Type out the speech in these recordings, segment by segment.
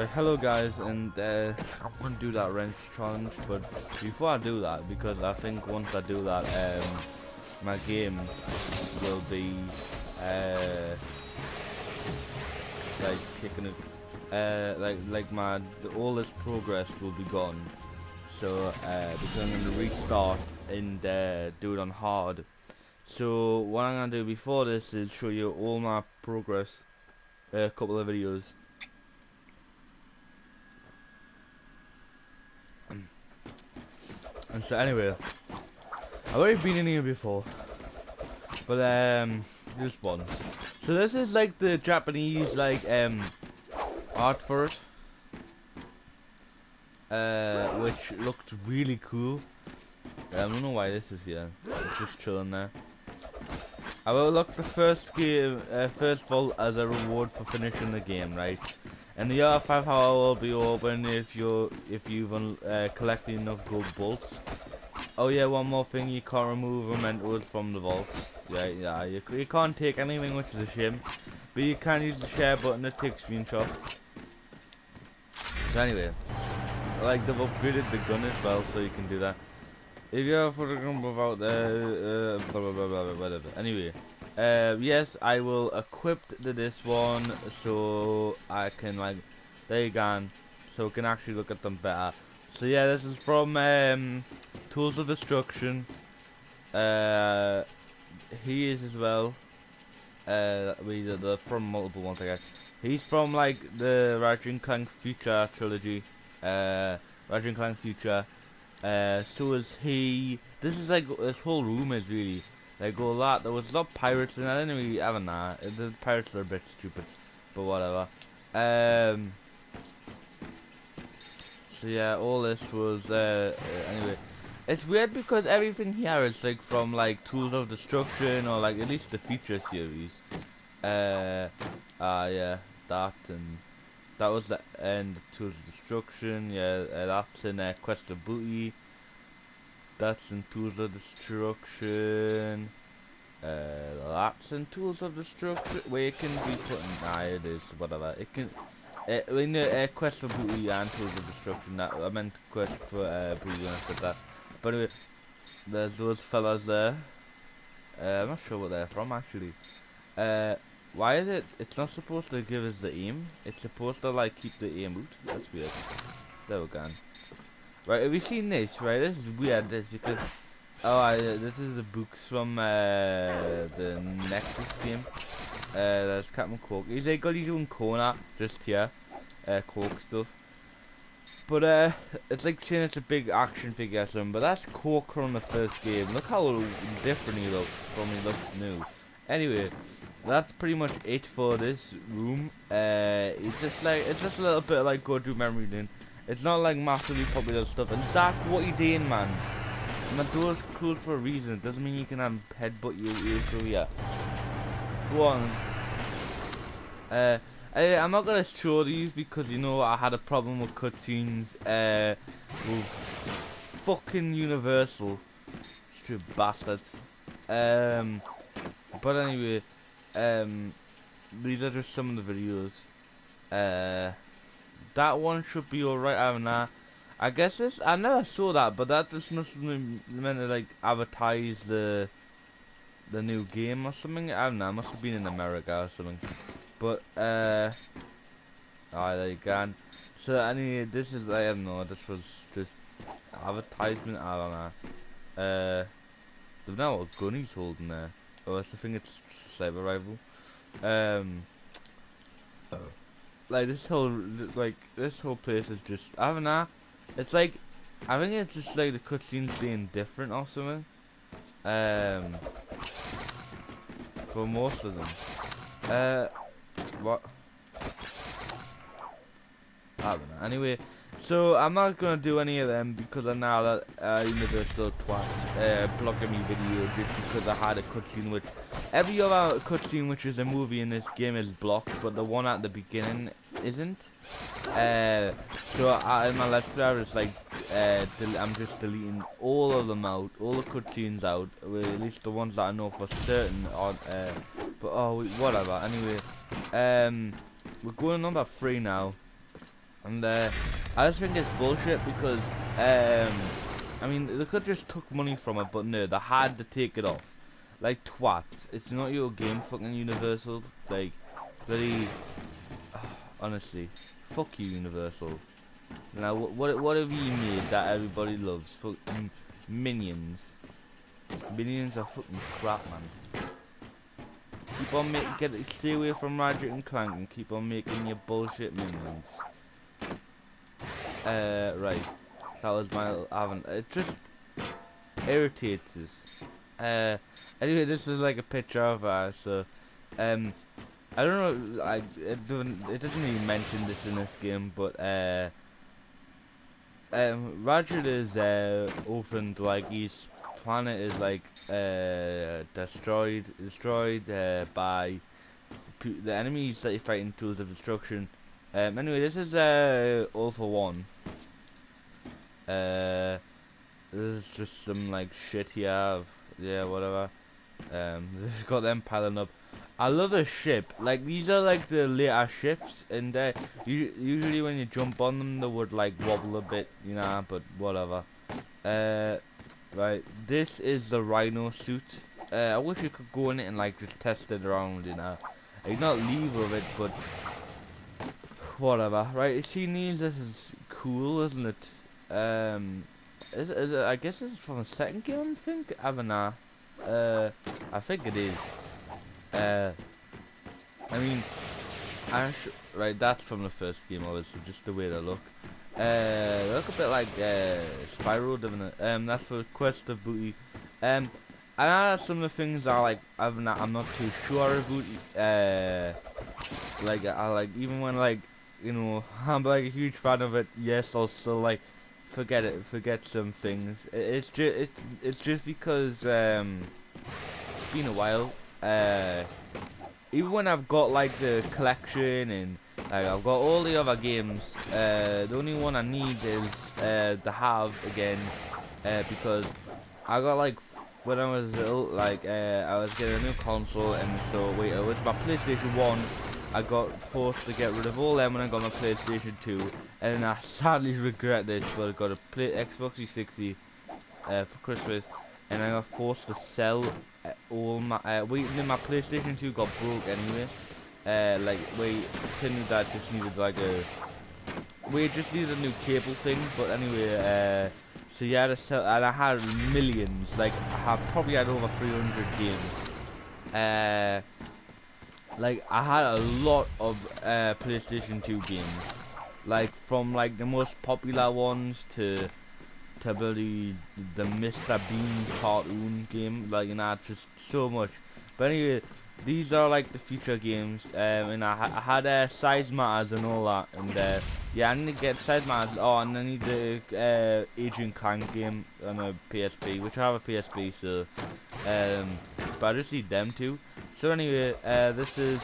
But hello guys, and I'm gonna do that wrench challenge, but before I do that, because I think once I do that, my game will be like kicking it. All this progress will be gone. So because I'm gonna restart and do it on hard. So what I'm gonna do before this is show you all my progress, a couple of videos. And so anyway, I've already been in here before, but this one. So this is like the Japanese art for it, which looked really cool. I don't know why this is here. It's just chilling there. I will look the first game, first vault as a reward for finishing the game, right? And the other 5 hour will be open if you've collected enough gold bolts. Oh yeah, one more thing, you can't remove mementos from the vaults. Yeah, you can't take anything, which is a shame. But you can use the share button to take screenshots. So anyway, like they've upgraded the gun as well, so you can do that. If you have a photograph out there, blah blah blah blah, whatever. Anyway. Yes, I will equip this one so I can there you go, so I can actually look at them better. So yeah, this is from Tools of Destruction. He is as well. They're from multiple ones, I guess. He's from like the Ratchet and Clank Future trilogy. Ratchet and Clank Future. So is he. This is like this whole room is really. Like all that, there was a lot of pirates and I didn't really have a that. The pirates are a bit stupid, but whatever. So yeah, all this was, anyway. It's weird because everything here is like from like Tools of Destruction or like at least the Future series. Yeah, that and that was the end of Tools of Destruction, yeah, that's in Quest for Booty. That's in Tools of Destruction. That's in Tools of Destruction. Where it can be put in. Nah, it is. Whatever. It can. In the Quest for Booty and Tools of Destruction. That, I meant Quest for Booty when I said that. But anyway, there's those fellas there. I'm not sure what they're from actually. Why is it? It's not supposed to give us the aim. It's supposed to like keep the aim out. That's weird. There we go. Right, have you seen this? Right, this is weird. This because this is the books from the Nexus game. There's Captain Qwark. He's like got his own corner just here, Qwark stuff. But it's like saying it's a big action figure or something. But that's Qwark from the first game. Look how different he looks from he looks new. Anyway, that's pretty much it for this room. It's just a little bit like go do memory lane. It's not like massively popular stuff. And Zach, what are you doing, man? My door's closed for a reason. It doesn't mean you can headbutt your ears through here. Go on. I'm not gonna show these because you know I had a problem with cutscenes with fucking Universal. Stupid bastards. But anyway, these are just some of the videos. That one should be alright having that. I guess this, I never saw that, but that just must have been meant to like advertise the new game or something. I don't know, it must have been in America or something. But alright, there you go. So anyway, this is, I don't know, this was just advertisement, I don't know. Don't know what gun he's holding there. Oh, I think it's Cyber Rival. Like this whole place is just, I don't know, it's like, I think it's just like the cutscenes being different or something, for most of them. What? I don't know. Anyway, so I'm not gonna do any of them because I'm now that Universal twats blocking me video just because I had a cutscene which every other cutscene which is a movie in this game is blocked, but the one at the beginning isn't. So in my let's play, I was like, I'm just deleting all of them out, all the cutscenes out. Well, at least the ones that I know for certain are. But oh, whatever. Anyway, we're going on number 3 now. And I just think it's bullshit because, I mean, they could just took money from it, but no, they had to take it off. Like, twats. It's not your game, fucking Universal. Like, bloody... honestly, fuck you, Universal. Now, what have you made that everybody loves? Fucking Minions. Minions are fucking crap, man. Keep on making... stay away from Ratchet and Clank and keep on making your bullshit Minions. Right. That was my little avant. It just irritates us. Anyway, this is like a picture of her, so, I don't know, it doesn't even mention this in this game, but, Ratchet is, orphaned, like, his planet is, like, destroyed by the enemies that you fight in Tools of Destruction. Anyway, this is, All for One. This is just some, like, shit here of... yeah, whatever. They've got them piling up. I love a ship. Like, these are like the later ships, and usually when you jump on them, they would like wobble a bit, you know. But whatever. Right. This is the Rhino suit. I wish you could go in it and like just test it around, you know. Like, not leave with it, but whatever. Right. She needs. This is cool, isn't it? Is it, I guess it's from the second game, I think? I don't know. I think it is. I mean, right, that's from the first game, obviously, just the way they look. They look a bit like Spyro, doesn't it? That's for Quest for Booty. I know that some of the things are like, I'm not too sure about. Like, even when, like, you know, I'm like a huge fan of it, yes, I'll still like, forget some things. It's just because it's been a while. Even when I've got like the collection and like I've got all the other games, the only one I need is the Have again, because I got like when I was little, like I was getting a new console, and so wait, it was my PlayStation 1. I got forced to get rid of all them when I got my PlayStation 2, and I sadly regret this, but I got a Xbox 360 for Christmas, and I got forced to sell all my, my PlayStation 2 got broke anyway, I just needed like a, just needed a new cable thing, but anyway, so yeah, I had to sell, and I had millions, like, I probably had over 300 games, like, I had a lot of PlayStation 2 games, like from like the most popular ones to bloody the Mr. Bean cartoon game, like, you know, just so much. But anyway, these are like the future games, and I had Sidemars and all that, and yeah, I need to get Sidemars. Oh, and I need the Agent Clank game on a PSP, which I have a PSP, so but I just need them too. So anyway, this is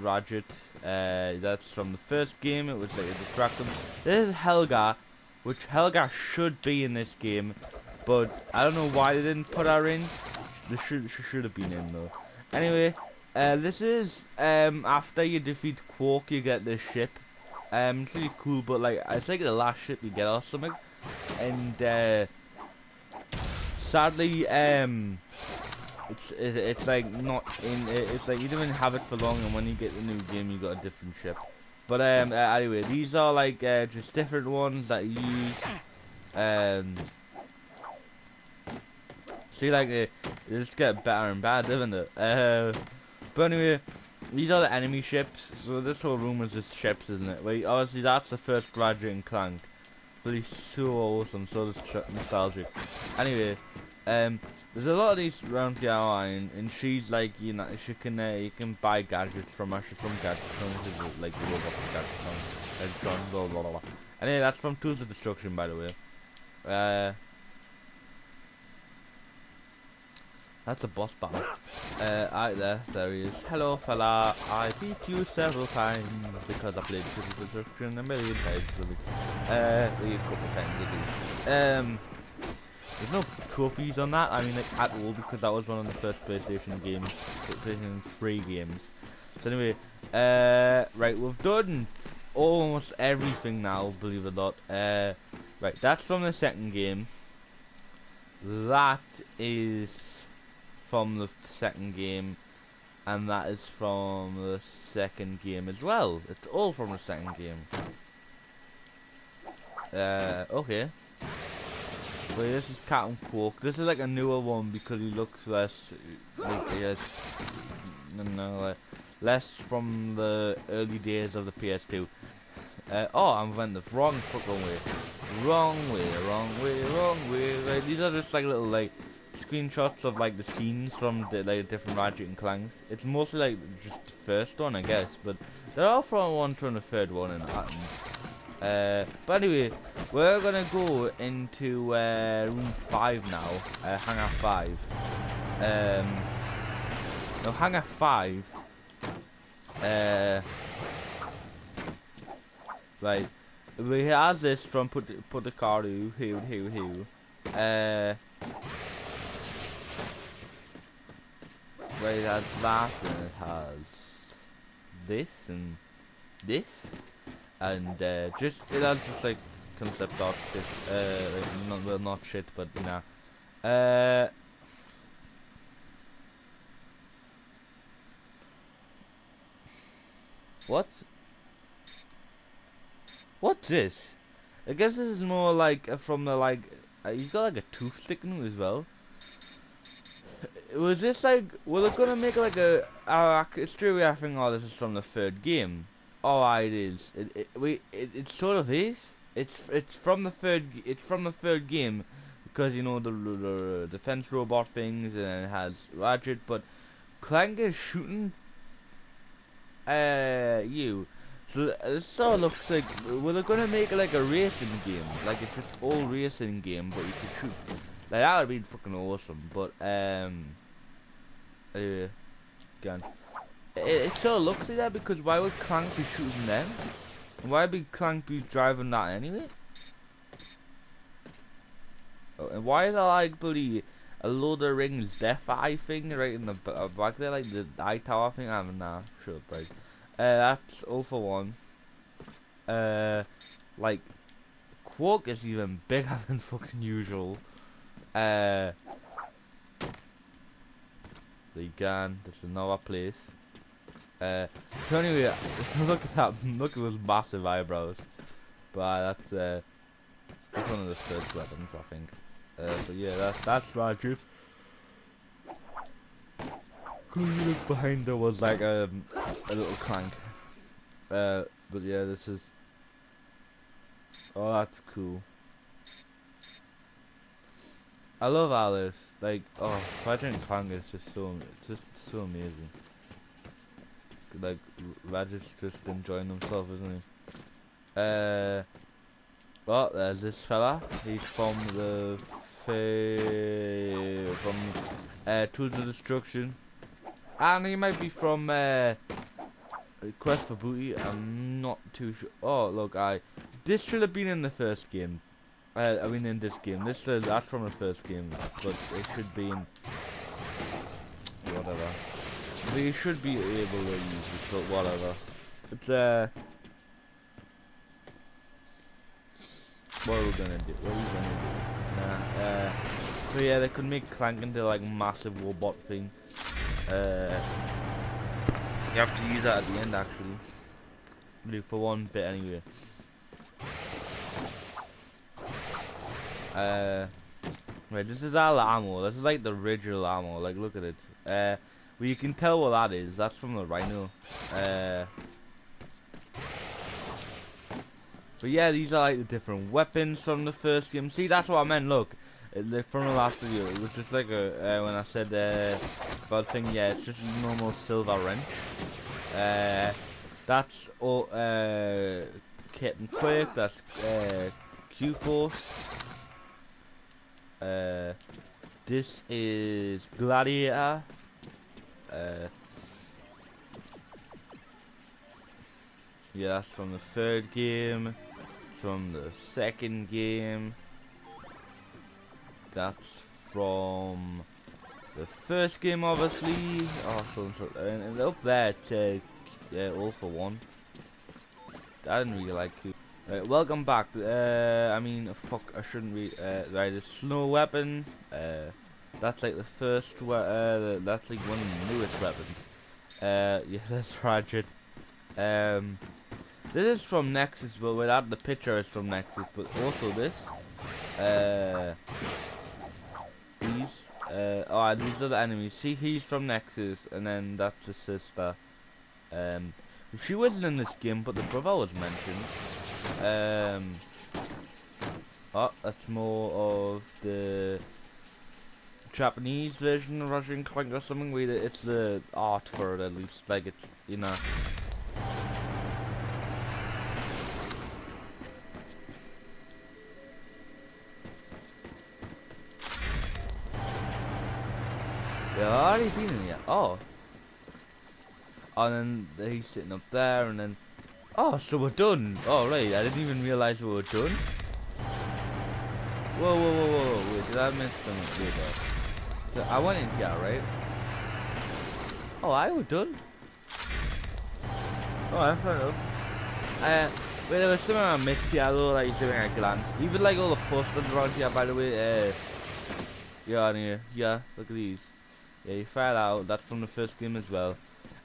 Ratchet, that's from the first game, it was like a distraction. This is Helga, which Helga should be in this game, but I don't know why they didn't put her in. She should have been in though. Anyway, this is, after you defeat Qwark, you get this ship. It's really cool, but like, I think the last ship you get or something. And, sadly, it's like not in, it's like you don't have it for long, and when you get the new game you got a different ship. But anyway, these are like just different ones that you use. See, like they just get better and better, doesn't it? But anyway, these are the enemy ships. So this whole room is just ships, isn't it? Wait, obviously that's the first Ratchet and Clank. Really so awesome, so nostalgic. Anyway, there's a lot of these around here, and she's like, you know, she can, you can buy gadgets from her. She's from Gadgetrons, like the robot from Gadgetrons, blah blah blah. Anyway, that's from Tools of Destruction, by the way. That's a boss battle. Right there he is. Hello, fella. I beat you several times because I played Tools of Destruction a million times. Really. A couple times at least. There's no trophies on that, I mean, like, at all, because that was one of the first PlayStation games, PlayStation 3 games. So anyway, right, we've done almost everything now, believe it or not. Right, that's from the second game. That is from the second game. And that is from the second game as well. It's all from the second game. Okay. Wait, this is Captain Qwark. This is like a newer one because he looks less... less from the early days of the PS2. Oh, I'm went the wrong fucking way. Wrong way. Right, these are just like little like screenshots of like the scenes from the like different Ratchet and Clanks. It's mostly like just the first one, I guess, but they're all from one to the third one in Athens. But anyway, we're gonna go into room 5 now. Hangar 5. No, Hangar 5. Right, we has this from put the car to who. Right, it has that, and it has this and this, and just it has just like concept art shit. Not shit, but nah. What's this? I guess this is more like from the like. He's got like a tooth sticking out as well. Was this like? Were they gonna make like a? It's true. I think all this is from the third game. Oh, it is. It sort of is. It's from the third. It's from the third game, because you know the defense robot things, and it has Ratchet, but Clank is shooting. So this sort of looks like, well, they're gonna make like a racing game, like it's just all racing game, but you can shoot. Like that would be fucking awesome. But anyway, again, it sort of looks like that because why would Clank be shooting them? Why would Clank be driving that anyway? Oh, and why is there like bloody a load of rings death eye thing right in the back there, like the eye tower thing? I'm nah, sure, right. That's all for one. Like Qwark is even bigger than fucking usual. Again, that's another place. So anyway, look at that. Look at those massive eyebrows. But that's one of the first weapons, I think. But yeah, that's right, dude. Cool, you look behind there was like a little Clank. But yeah, this is. Oh, that's cool. I love Alice. Like, oh, Ratchet and Clank is just so, amazing. Like, Ratchet's just enjoying himself, isn't he? Well, there's this fella. He's from the Tools of Destruction, and he might be from Quest for Booty. I'm not too sure. Oh, look, this should have been in the first game. I mean, in this game. This that's from the first game, but it should be in whatever. We should be able to use it, but whatever. It's what are we gonna do? So yeah, they could make Clank into like massive robot thing. You have to use that at the end, actually, for one bit anyway. Right, this is our ammo. This is like the original ammo. Like, look at it. Well, you can tell what that is. That's from the Rhino. But yeah, these are like the different weapons from the first game. See, that's what I meant. Look, from the last video, it was just like a when I said bad thing. Yeah, it's just a normal silver wrench. That's all. Captain Qwark. That's Q-Force. This is Gladiator. Yeah, that's from the third game. From the second game. That's from the first game, obviously. Oh, and up there, it's All for One. I didn't really like Q. Right, welcome back. I mean, fuck, I shouldn't read. Right, the snow weapon. That's like the first. That's like one of the newest weapons. Yeah, that's Ratchet. This is from Nexus, but without the picture, it's from Nexus. But also this. These. Alright, these are the enemies. See, he's from Nexus, and then that's his sister. She wasn't in this game, but the brother was mentioned. Oh, that's more of the Japanese version of Ratchet and Clank or something. It's the art for it, at least. Like, it's, you know. They've already been in here. Oh. And then he's sitting up there, and then. Oh, so we're done. Oh, right. I didn't even realize we were done. Whoa, whoa, whoa, whoa. Wait, did I miss something? So I went in here, right? Oh, I was done. Alright, fair enough. Wait, there was something I missed here, though, like something I glanced. Even like all the posters around here, by the way. Yeah, on here. Yeah, look at these. Yeah, you fell out. That's from the first game as well.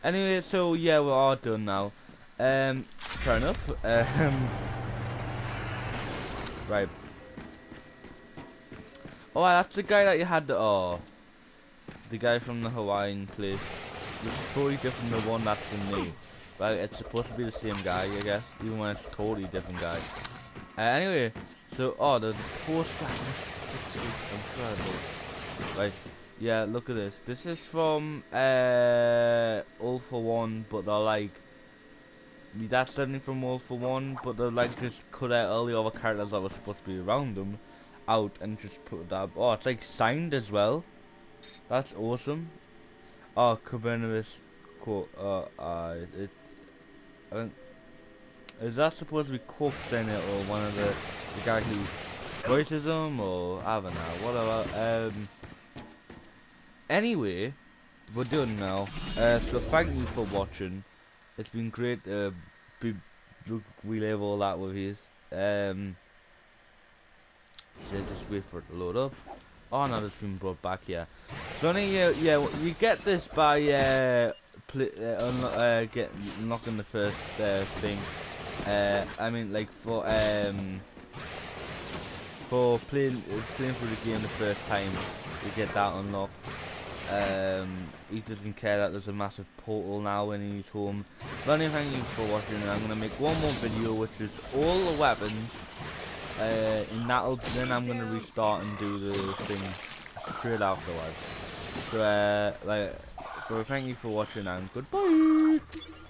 Anyway, so yeah, we're all done now. Fair enough. Right. Oh, that's the guy that you had. Oh, the guy from the Hawaiian place. This is totally different than the one that's in me. Right, it's supposed to be the same guy, I guess, even when it's a totally different guy. Anyway, so oh, the poster. Incredible. Right. Yeah, look at this. This is from All for One, but they're like. That's something from All for One, but they're like just cut out all the other characters that were supposed to be around them out and just put that. Oh, it's like signed as well. That's awesome. Oh, Coronavirus quote. I don't. Is that supposed to be Qwark in it or one of the guy who voices them or I don't know, whatever. Anyway, we're done now. So thank you for watching. It's been great to relive all that with you. So just wait for it to load up. Oh no, it's been brought back here. Yeah. So anyway, yeah, you get this by unlocking the first thing. I mean, like for playing through the game the first time, you get that unlocked. He doesn't care that there's a massive portal now when he's home. But anyway, thank you for watching, and I'm going to make one more video which is all the weapons, and then I'm going to restart and do the thing straight afterwards. So, thank you for watching, and goodbye!